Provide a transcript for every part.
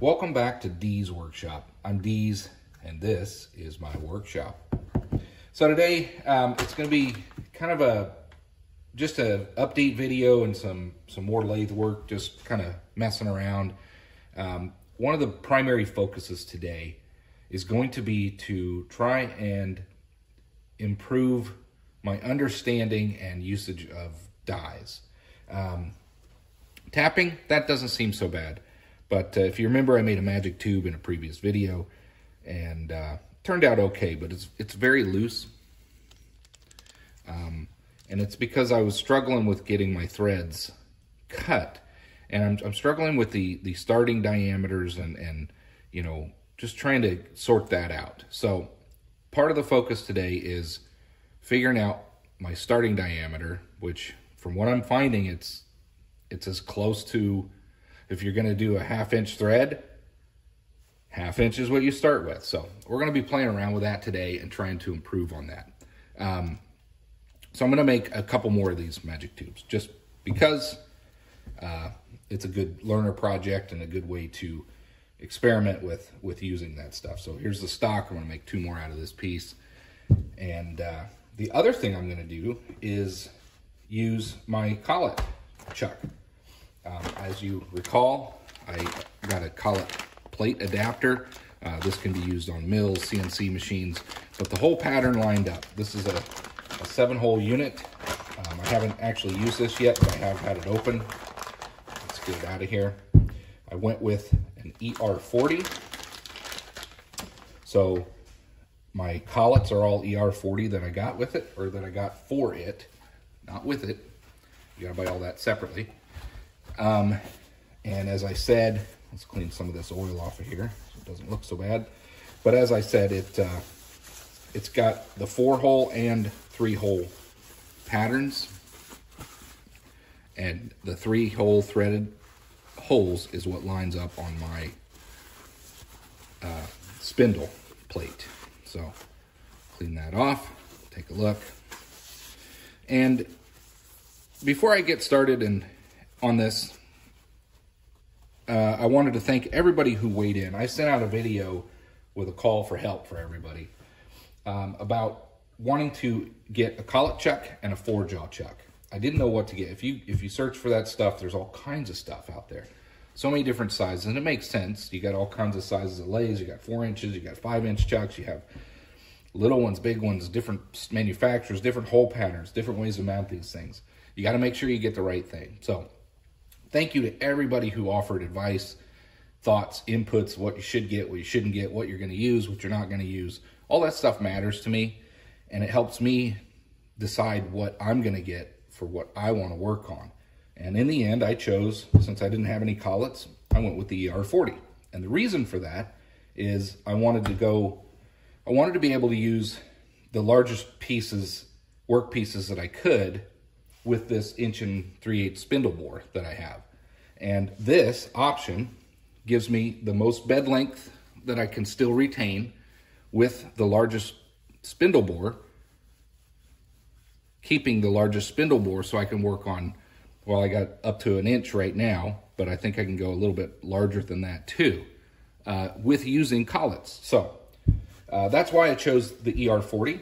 Welcome back to DEEZ Workshop. I'm DEEZ, and this is my workshop. So today, it's going to be kind of just a update video and some more lathe work, just kind of messing around. One of the primary focuses today is going to be to try and improve my understanding and usage of dies. Tapping, that doesn't seem so bad. But if you remember, I made a magic tube in a previous video and turned out okay, but it's very loose. And it's because I was struggling with getting my threads cut. And I'm struggling with the starting diameters and you know, just trying to sort that out. So part of the focus today is figuring out my starting diameter, which from what I'm finding, it's as close to, if you're gonna do a half-inch thread, half-inch is what you start with. So we're gonna be playing around with that today and trying to improve on that. So I'm gonna make a couple more of these magic tubes just because it's a good learner project and a good way to experiment with using that stuff. So here's the stock. I'm gonna make two more out of this piece. And the other thing I'm gonna do is use my collet chuck. As you recall, I got a collet plate adapter. This can be used on mills, CNC machines, but the whole pattern lined up. This is a 7-hole unit. I haven't actually used this yet, but I have had it open. Let's get it out of here. I went with an ER 40. So my collets are all ER 40 that I got with it, or that I got for it, not with it. You gotta buy all that separately. And as I said, let's clean some of this oil off of here so it doesn't look so bad. But as I said, it's got the 4-hole and 3-hole patterns, and the 3-hole threaded holes is what lines up on my spindle plate. So clean that off, take a look. And before I get started on this, I wanted to thank everybody who weighed in. I sent out a video with a call for help for everybody about wanting to get a collet chuck and a 4-jaw chuck. I didn't know what to get. If you search for that stuff, there's all kinds of stuff out there. So many different sizes, and it makes sense. You got all kinds of sizes of lathes. You got 4 inches, you got 5-inch chucks, you have little ones, big ones, different manufacturers, different hole patterns, different ways to mount these things. You got to make sure you get the right thing. So thank you to everybody who offered advice, thoughts, inputs, what you should get, what you shouldn't get, what you're going to use, what you're not going to use. All that stuff matters to me, and it helps me decide what I'm going to get for what I want to work on. And in the end, I chose, since I didn't have any collets, I went with the ER 40. And the reason for that is I wanted to be able to use the largest pieces, work pieces that I could with this 1 3/8" spindle bore that I have. And this option gives me the most bed length that I can still retain with the largest spindle bore, keeping the largest spindle bore so I can work on, well, I got up to 1 inch right now, but I think I can go a little bit larger than that too, with using collets. So that's why I chose the ER 40.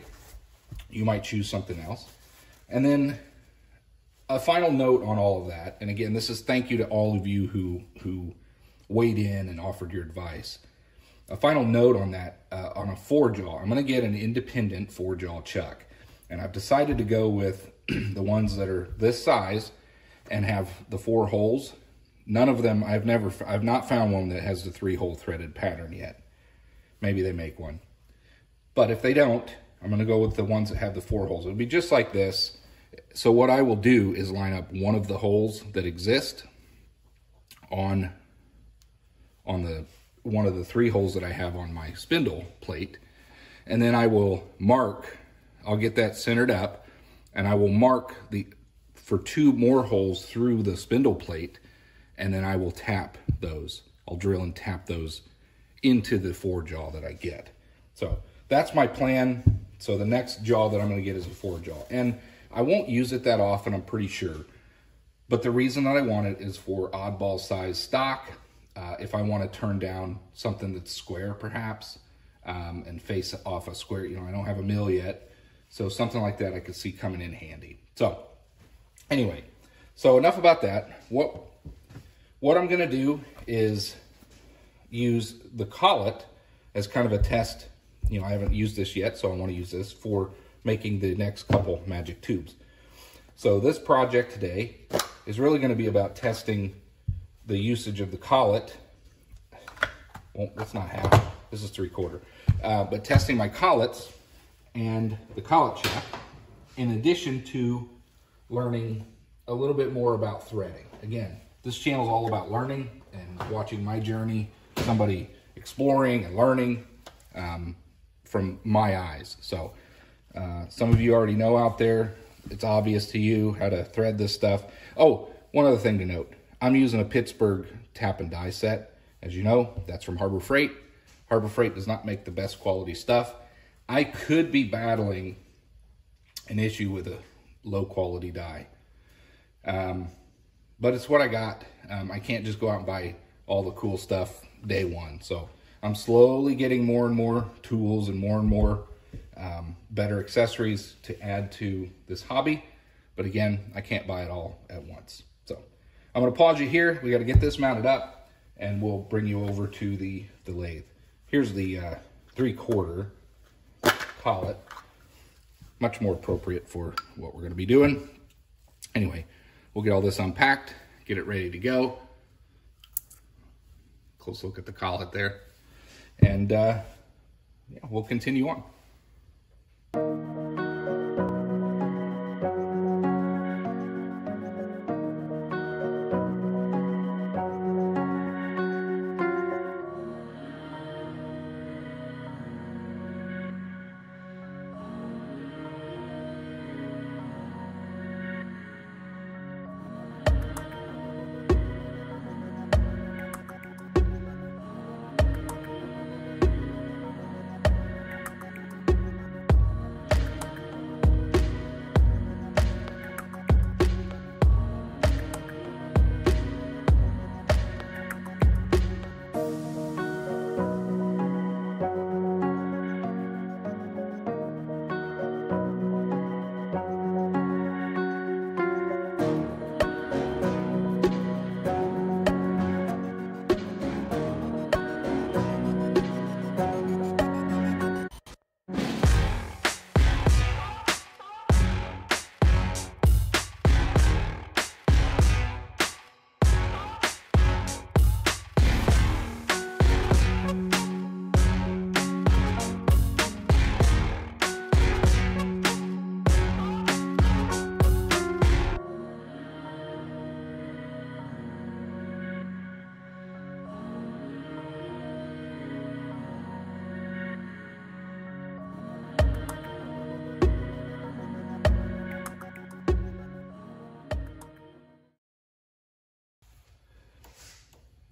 You might choose something else. And then a final note on all of that, and again, this is thank you to all of you who weighed in and offered your advice. A final note on that, on a 4-jaw, I'm going to get an independent 4-jaw chuck, and I've decided to go with the ones that are this size and have the 4 holes. None of them, I've not found one that has the 3-hole threaded pattern yet. Maybe they make one, but if they don't, I'm going to go with the ones that have the 4 holes. It'll be just like this. So what I will do is line up one of the holes that exist on the one of the 3 holes that I have on my spindle plate, and then I will mark, I'll get that centered up, and I will mark for 2 more holes through the spindle plate, and then I will tap those. I'll drill and tap those into the 4-jaw that I get. So that's my plan. So the next jaw that I'm going to get is a 4-jaw. And I won't use it that often, I'm pretty sure. But the reason that I want it is for oddball size stock, if I want to turn down something that's square perhaps, and face off a square, you know, I don't have a mill yet. So something like that I could see coming in handy. So anyway, so enough about that. What I'm gonna do is use the collet as kind of a test. You know, I haven't used this yet, so I wanna use this for making the next couple magic tubes. So this project today is really gonna be about testing the usage of the collet. Well, that's not half, this is 3/4. But testing my collets and the collet shaft, in addition to learning a little bit more about threading. Again, this channel is all about learning and watching my journey, somebody exploring and learning from my eyes. So some of you already know out there, it's obvious to you how to thread this stuff. Oh, one other thing to note. I'm using a Pittsburgh tap and die set. As you know, that's from Harbor Freight. Harbor Freight does not make the best quality stuff. I could be battling an issue with a low quality die. But it's what I got. I can't just go out and buy all the cool stuff day one. So I'm slowly getting more and more tools and more better accessories to add to this hobby. But again, I can't buy it all at once. So I'm gonna pause you here. We gotta get this mounted up and we'll bring you over to the lathe. Here's the 3/4 collet. Much more appropriate for what we're gonna be doing. Anyway, we'll get all this unpacked, get it ready to go. Close look at the collet there. And yeah, we'll continue on.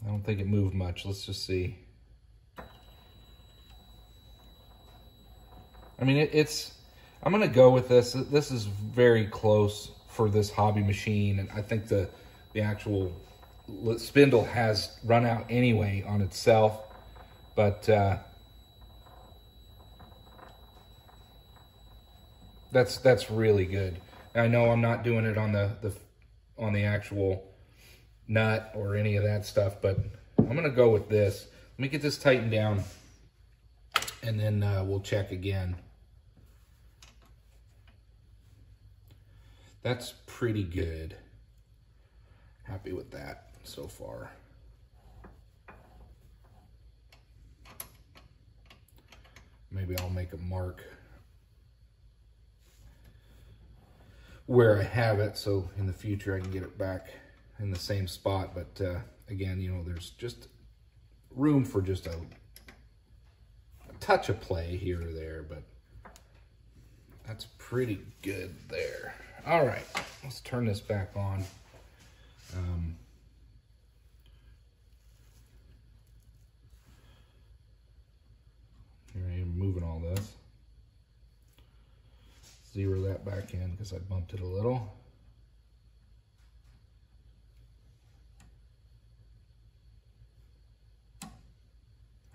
I don't think it moved much. Let's just see. I mean, I'm gonna go with this. This is very close for this hobby machine, and I think the actual spindle has run out anyway on itself, but that's really good. And I know I'm not doing it on the actual nut or any of that stuff, but I'm gonna go with this. Let me get this tightened down and then we'll check again. That's pretty good. Happy with that so far. Maybe I'll make a mark where I have it so in the future I can get it back in the same spot, but again, you know, there's just room for just a touch of play here or there, but that's pretty good there. All right, let's turn this back on. Here I am moving all this. Zero that back in because I bumped it a little.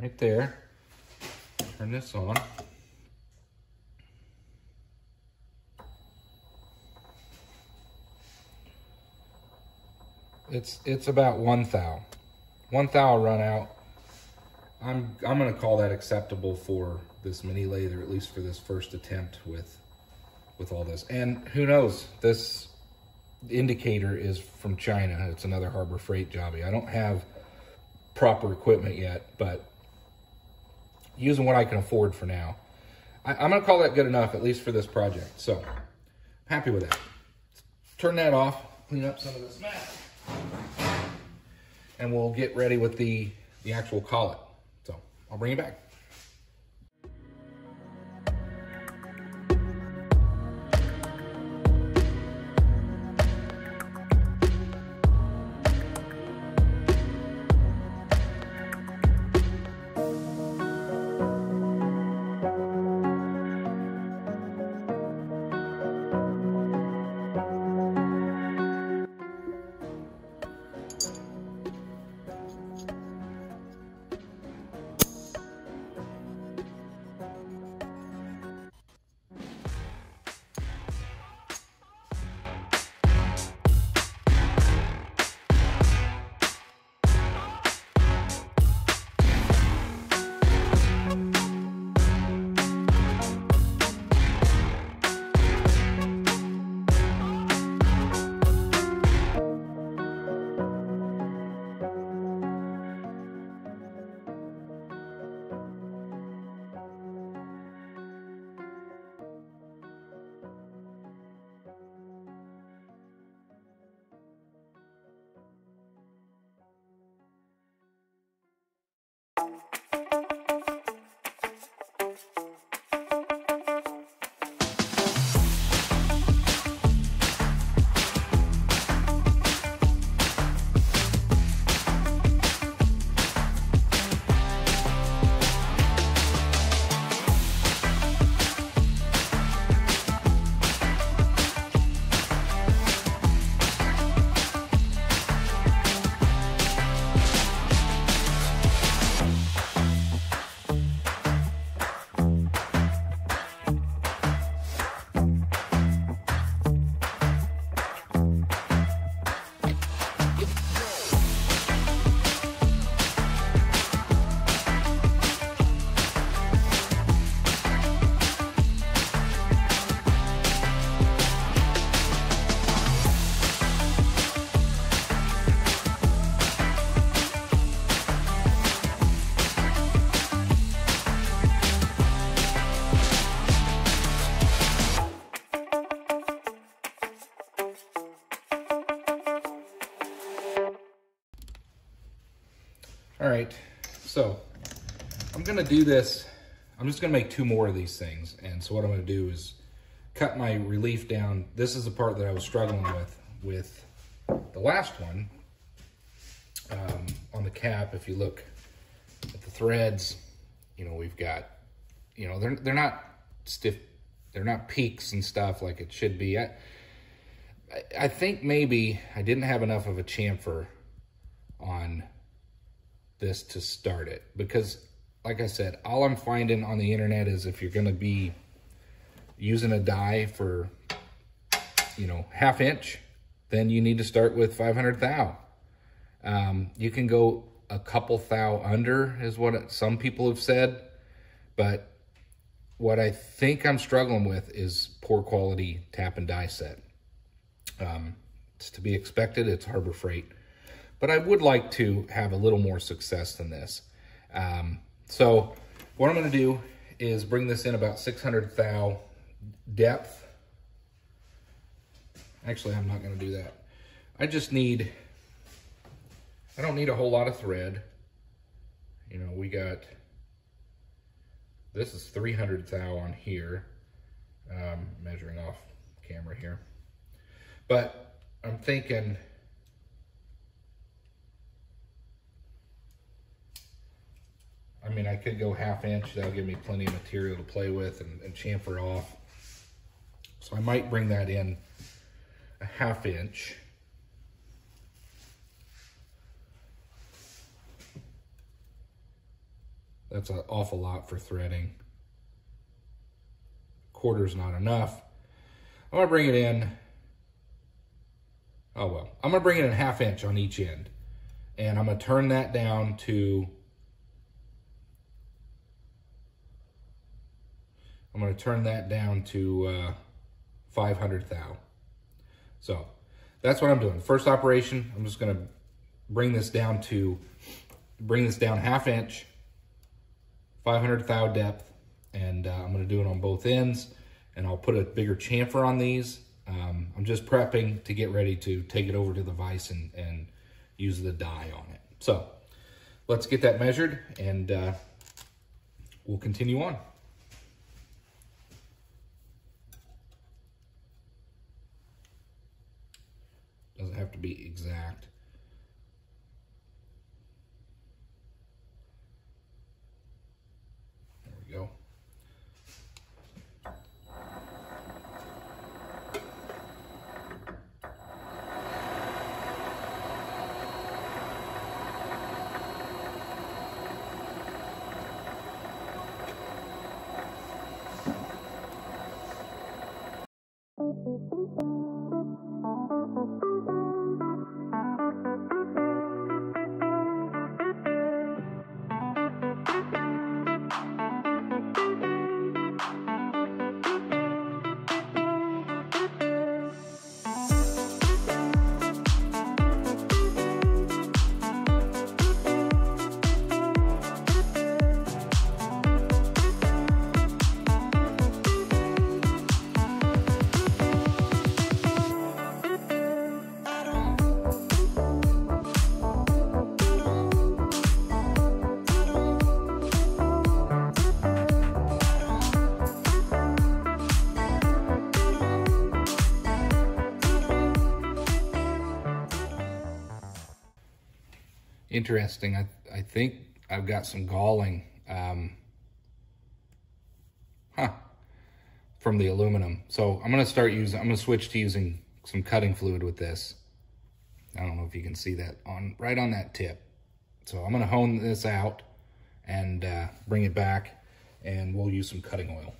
right there. Turn this on. It's about 1 thou. 1 thou run out. I'm gonna call that acceptable for this mini lather, at least for this first attempt with all this. And who knows, this indicator is from China. It's another Harbor Freight jobby. I don't have proper equipment yet, but using what I can afford for now, I'm gonna call that good enough, at least for this project. So I'm happy with that. Turn that off, clean up some of this mess, and we'll get ready with the actual collet. So I'll bring you back. All right, so I'm gonna do this. I'm just gonna make 2 more of these things. And so what I'm gonna do is cut my relief down. This is the part that I was struggling with the last one on the cap. If you look at the threads, you know, we've got, you know, they're not stiff. They're not peaks and stuff like it should be. I think maybe I didn't have enough of a chamfer on this to start it, because like I said, all I'm finding on the internet is if you're going to be using a die for, you know, 1/2 inch, then you need to start with 500 thou. You can go a couple thou under is what some people have said, but what I think I'm struggling with is poor quality tap and die set. It's to be expected. It's Harbor Freight. But I would like to have a little more success than this. So what I'm gonna do is bring this in about 600 thou depth. Actually, I'm not gonna do that. I don't need a whole lot of thread. You know, we got, this is 300 thou on here. Measuring off camera here. But I'm thinking, I mean, I could go 1/2 inch. That'll give me plenty of material to play with and chamfer off. So I might bring that in a 1/2 inch. That's an awful lot for threading. Quarter's not enough. I'm gonna bring it in. Oh well, I'm gonna bring it in 1/2 inch on each end. And I'm gonna turn that down to, I'm gonna turn that down to 500 thou. So that's what I'm doing. First operation, I'm just gonna bring this down 1/2 inch, 500 thou depth, and I'm gonna do it on both ends, and I'll put a bigger chamfer on these. I'm just prepping to get ready to take it over to the vise and use the die on it. So let's get that measured, and we'll continue on. Doesn't have to be exact. There we go. Interesting. I think I've got some galling from the aluminum. So I'm going to switch to using some cutting fluid with this. I don't know if you can see that right on that tip. So I'm going to hone this out and bring it back, and we'll use some cutting oil.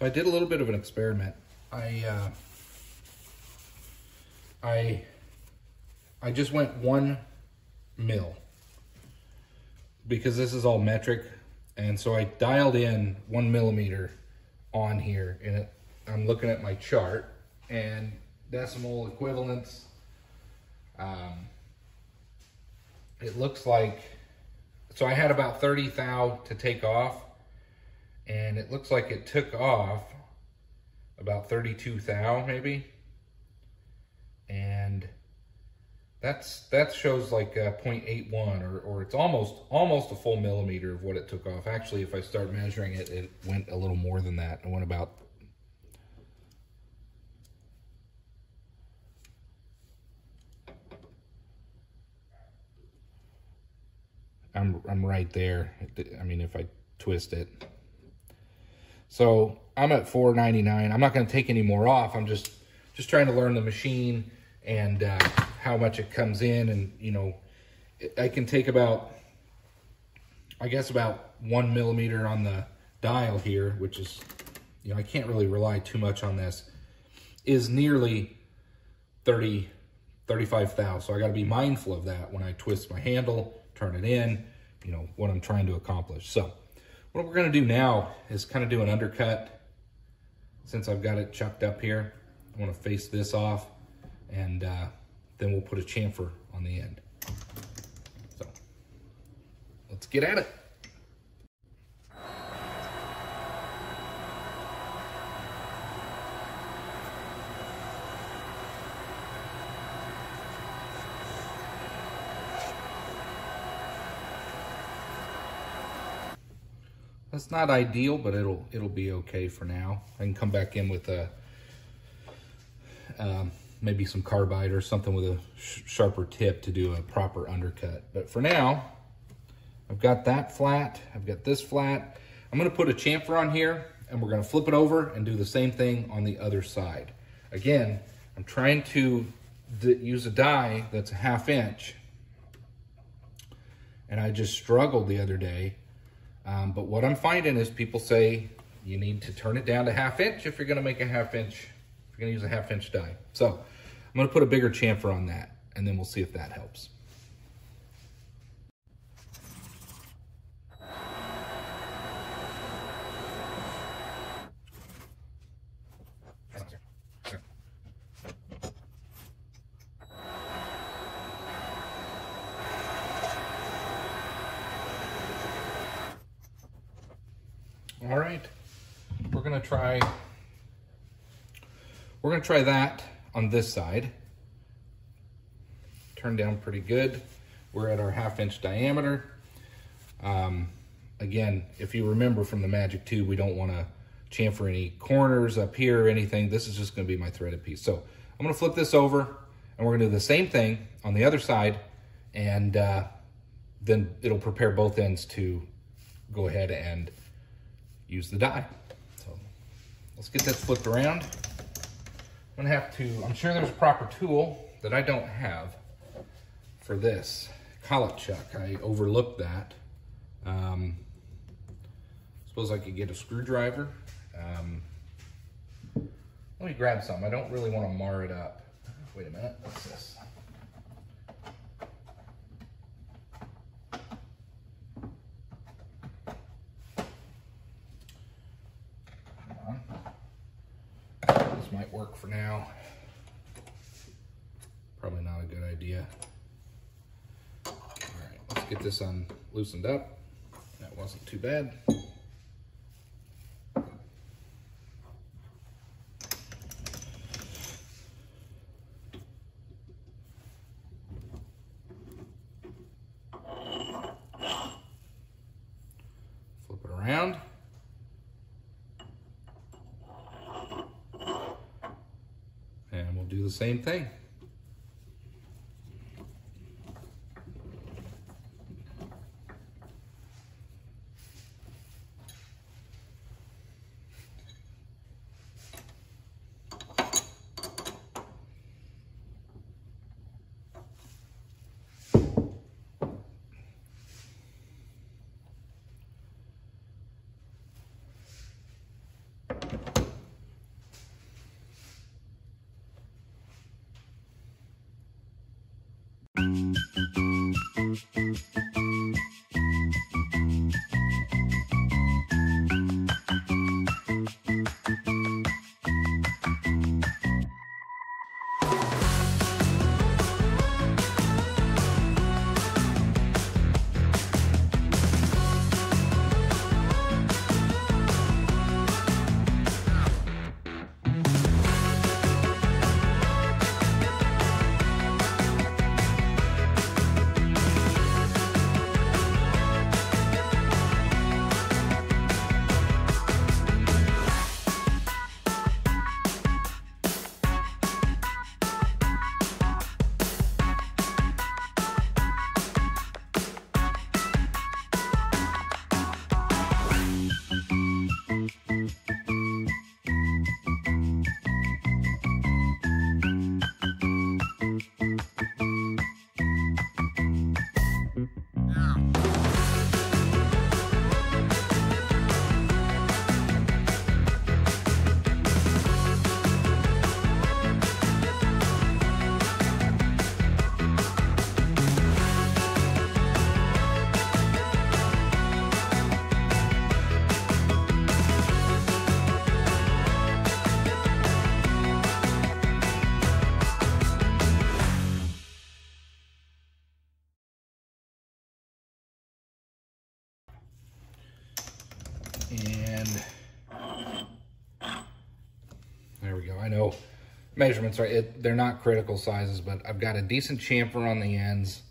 I did a little bit of an experiment. I just went 1 mil because this is all metric, and so I dialed in 1 millimeter on here, and I'm looking at my chart and decimal equivalents. It looks like So I had about 30 thou to take off, and it looks like it took off about 32 thou maybe, and that shows like 0.81 or it's almost a full millimeter of what it took off. Actually, if I start measuring it, it went a little more than that. It went about 0.81. I'm right there. I mean, if I twist it. So I'm at 499. I'm not going to take any more off. I'm just trying to learn the machine and how much it comes in. And, you know, I can take about, I guess, about 1 millimeter on the dial here, which is, you know, I can't really rely too much on this, is nearly 35 thou. So I got to be mindful of that when I twist my handle, turn it in, you know, what I'm trying to accomplish. So what we're going to do now is kind of do an undercut. Since I've got it chucked up here, I want to face this off, and then we'll put a chamfer on the end. So let's get at it. That's not ideal, but it'll be okay for now. I can come back in with a maybe some carbide or something with a sharper tip to do a proper undercut. But for now, I've got that flat. I've got this flat. I'm going to put a chamfer on here, and we're going to flip it over and do the same thing on the other side. Again, I'm trying to use a die that's a 1/2 inch, and I just struggled the other day. But what I'm finding is people say you need to turn it down to 1/2 inch if you're going to make a 1/2 inch, if you're going to use a 1/2 inch die. So I'm going to put a bigger chamfer on that, and then we'll see if that helps. All right, we're gonna try that on this side. Turned down pretty good. We're at our 1/2 inch diameter. Again, if you remember from the Magic 2, we don't want to chamfer any corners up here or anything. This is just gonna be my threaded piece. So I'm gonna flip this over, and we're gonna do the same thing on the other side, and then it'll prepare both ends to go ahead and use the die. So let's get that flipped around. I'm gonna have to, I'm sure there's a proper tool that I don't have for this. Collet chuck, I overlooked that. Suppose I could get a screwdriver. Let me grab something. I don't really wanna mar it up. Wait a minute, what's this? Might work for now. Probably not a good idea. All right, let's get this loosened up. That wasn't too bad. Flip it around. Do the same thing. measurements right. They're not critical sizes, but I've got a decent chamfer on the ends.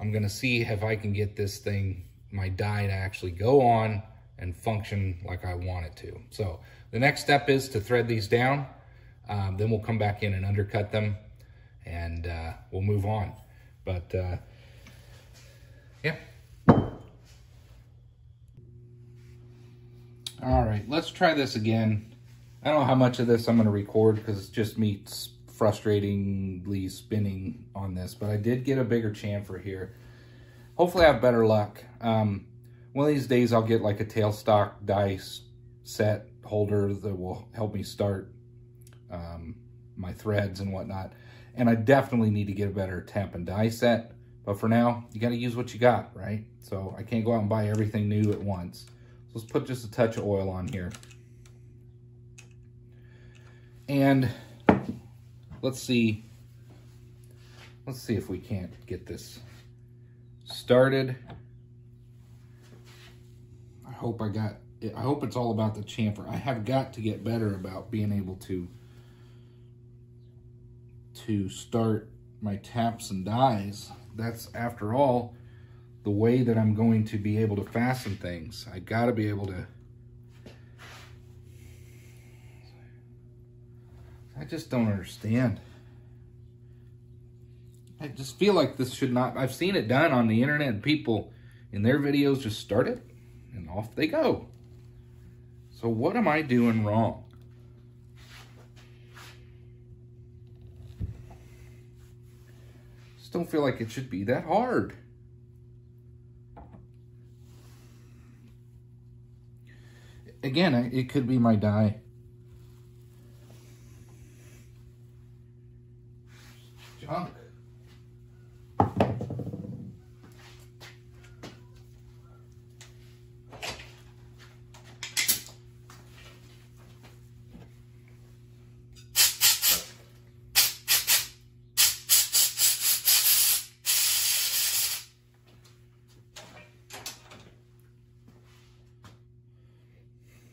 I'm gonna see if I can get this thing, my die, to actually go on and function like I want it to. So the next step is to thread these down. Then we'll come back in and undercut them, and we'll move on. But yeah. All right, let's try this again. I don't know how much of this I'm gonna record because it's just me frustratingly spinning on this, but I did get a bigger chamfer here. Hopefully I have better luck. One of these days I'll get like a tailstock die set holder that will help me start my threads and whatnot. And I definitely need to get a better tap and die set. But for now, you gotta use what you got, right? So I can't go out and buy everything new at once. So let's put just a touch of oil on here. And let's see if we can't get this started. I hope I got it. I hope it's all about the chamfer. I have got to get better about being able to start my taps and dies. That's, after all, the way that I'm going to be able to fasten things. I got to be able to. I just don't understand. I just feel like this should not. I've seen it done on the internet. People in their videos just start it and off they go. So what am I doing wrong? Just don't feel like it should be that hard. Again, it could be my die. Junk.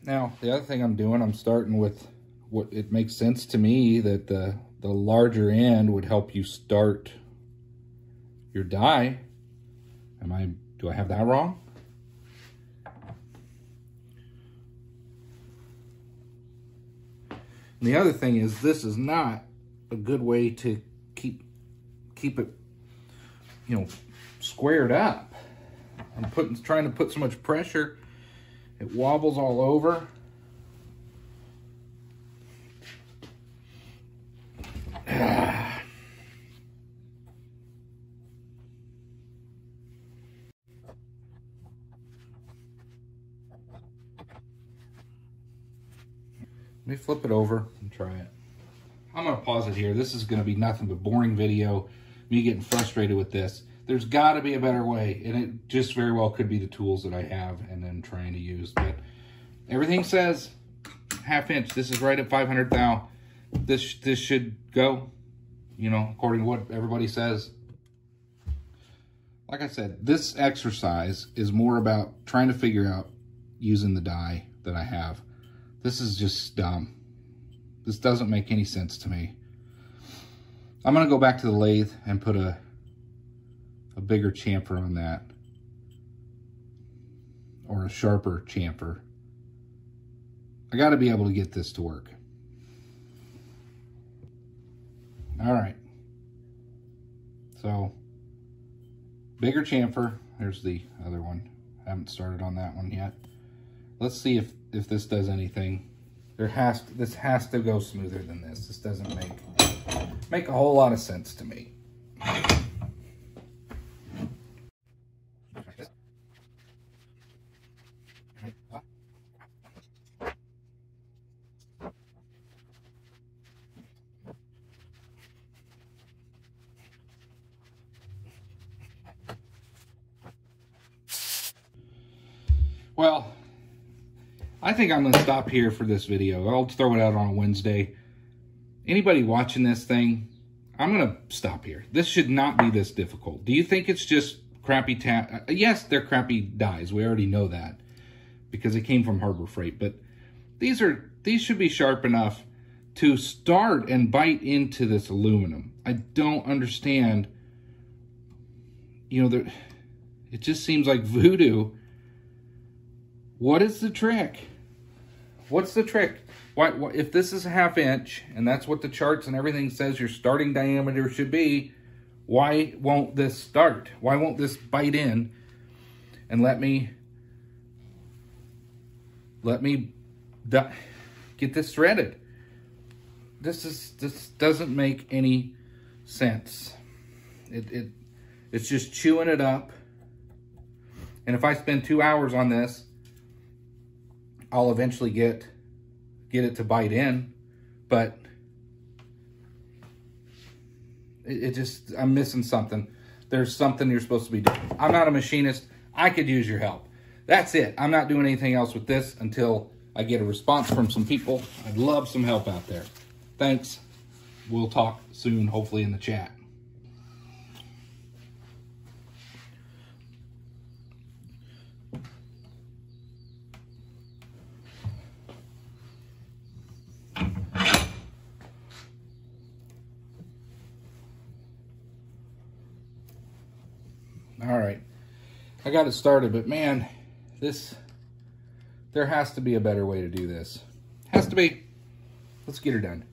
Now, the other thing I'm doing, I'm starting with what it makes sense to me that the larger end would help you start your die. Do I have that wrong? And the other thing is, this is not a good way to keep it, you know, squared up. I'm trying to put so much pressure. It wobbles all over. Let me flip it over and try it. I'm gonna pause it here. This is gonna be nothing but boring video, me getting frustrated with this. There's got to be a better way, and it just very well could be the tools that I have and I'm trying to use. But everything says 1/2 inch. This is right at 500 thou. This should go, you know, according to what everybody says. Like I said, this exercise is more about trying to figure out using the die that I have. This is just dumb. This doesn't make any sense to me. I'm going to go back to the lathe and put a bigger chamfer on that, or a sharper chamfer. I got to be able to get this to work. All right, so bigger chamfer. There's the other one. I haven't started on that one yet. Let's see if this does anything. This has to go smoother than this. This doesn't make a whole lot of sense to me. Well, I think I'm going to stop here for this video. I'll throw it out on a Wednesday. Anybody watching this thing, I'm going to stop here. This should not be this difficult. Do you think it's just crappy tap? Yes, they're crappy dies. We already know that because it came from Harbor Freight. But these should be sharp enough to start and bite into this aluminum. I don't understand. You know, there, it just seems like voodoo. What is the trick? What's the trick? Why, if this is a half inch, and that's what the charts and everything says your starting diameter should be, why won't this start? Why won't this bite in and let me get this threaded? This doesn't make any sense. It's just chewing it up. And if I spend 2 hours on this, I'll eventually get it to bite in, but it just, I'm missing something. There's something you're supposed to be doing. I'm not a machinist. I could use your help. That's it. I'm not doing anything else with this until I get a response from some people. I'd love some help out there. Thanks. We'll talk soon, hopefully in the chat. All right, I got it started, but man, there has to be a better way to do this. Has to be. Let's get her done.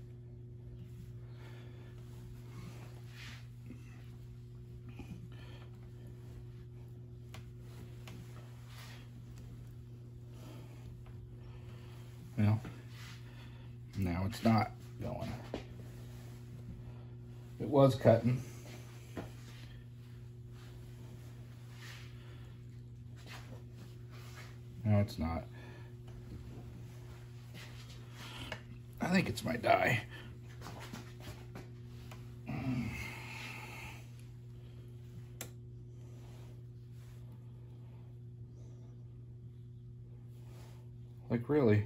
Well, now it's not going. It was cutting. No, it's not. I think it's my die. Like, really?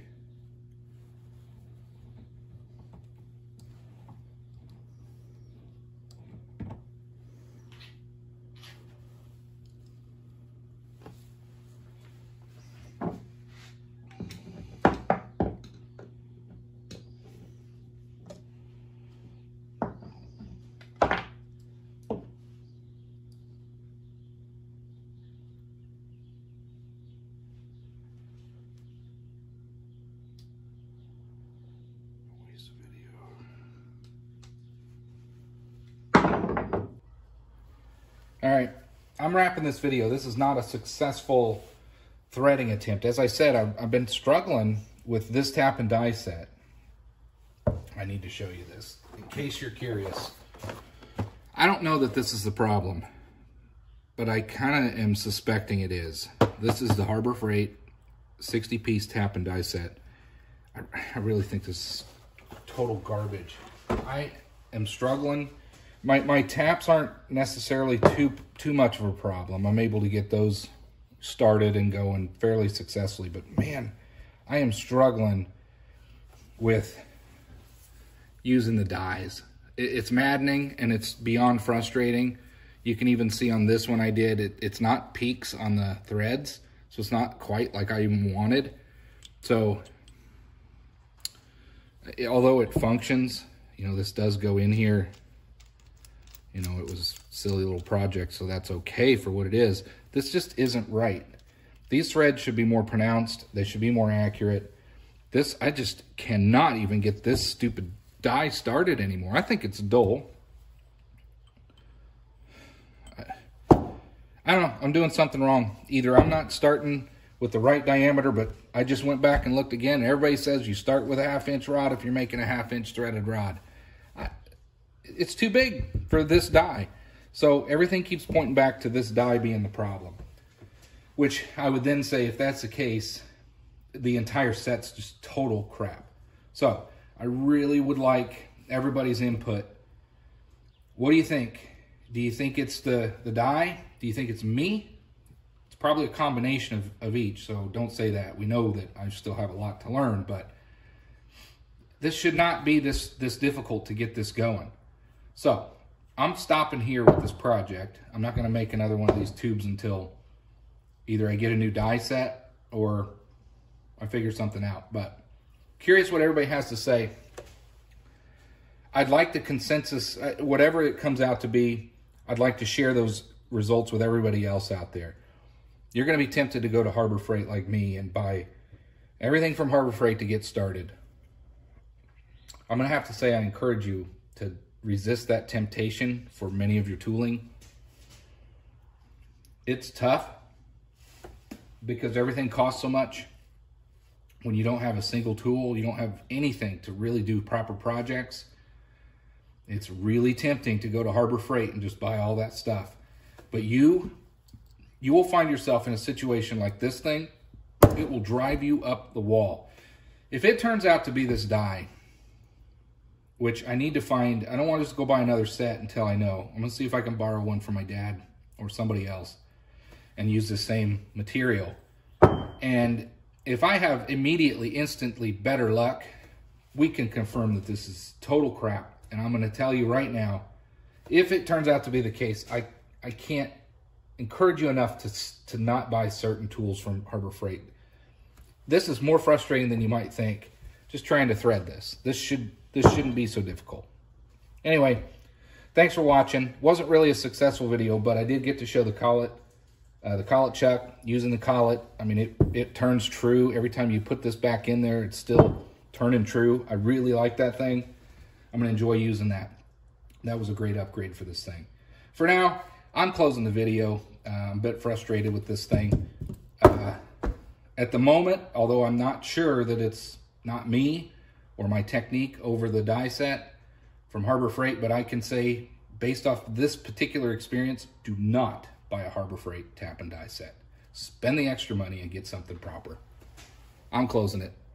All right, I'm wrapping this video. This is not a successful threading attempt. As I said, I've been struggling with this tap and die set. I need to show you this in case you're curious. I don't know that this is the problem, but I kind of am suspecting it is. This is the Harbor Freight 60-piece tap and die set. I really think this is total garbage. I am struggling. My taps aren't necessarily too much of a problem. I'm able to get those started and going fairly successfully. But man, I am struggling with using the dies. It's maddening and it's beyond frustrating. You can even see on this one I did, it's not peaks on the threads. So it's not quite like I even wanted. So although it functions, you know, this does go in here. You know, it was a silly little project, so that's okay for what it is. This just isn't right. These threads should be more pronounced. They should be more accurate. This, I just cannot even get this stupid die started anymore. I think it's dull. I don't know. I'm doing something wrong. Either I'm not starting with the right diameter, but I just went back and looked again. Everybody says you start with a half-inch rod if you're making a half-inch threaded rod. It's too big for this die. So everything keeps pointing back to this die being the problem, which I would then say, if that's the case, the entire set's just total crap. So I really would like everybody's input. What do you think? Do you think it's the die? Do you think it's me? It's probably a combination of each, so don't say that. We know that I still have a lot to learn, but this should not be this difficult to get this going. So I'm stopping here with this project. I'm not going to make another one of these tubes until either I get a new die set or I figure something out. But curious what everybody has to say. I'd like the consensus, whatever it comes out to be, I'd like to share those results with everybody else out there. You're going to be tempted to go to Harbor Freight like me and buy everything from Harbor Freight to get started. I'm going to have to say I encourage you to resist that temptation for many of your tooling. It's tough because everything costs so much. When you don't have a single tool, you don't have anything to really do proper projects, it's really tempting to go to Harbor Freight and just buy all that stuff. But you will find yourself in a situation like this thing. It will drive you up the wall. If it turns out to be this die, which I need to find, I don't want to just go buy another set until I know. I'm going to see if I can borrow one from my dad or somebody else and use the same material. And if I have instantly better luck, we can confirm that this is total crap. And I'm going to tell you right now, if it turns out to be the case, I can't encourage you enough to not buy certain tools from Harbor Freight. This is more frustrating than you might think. Just trying to thread this. This shouldn't be so difficult. Anyway, thanks for watching. Wasn't really a successful video, but I did get to show the collet chuck, using the collet. I mean, it turns true. Every time you put this back in there, it's still turning true. I really like that thing. I'm going to enjoy using that. That was a great upgrade for this thing. For now, I'm closing the video. I'm a bit frustrated with this thing. At the moment, although I'm not sure that it's not me or my technique over the die set from Harbor Freight, but I can say, based off this particular experience, do not buy a Harbor Freight tap and die set. Spend the extra money and get something proper. I'm closing it.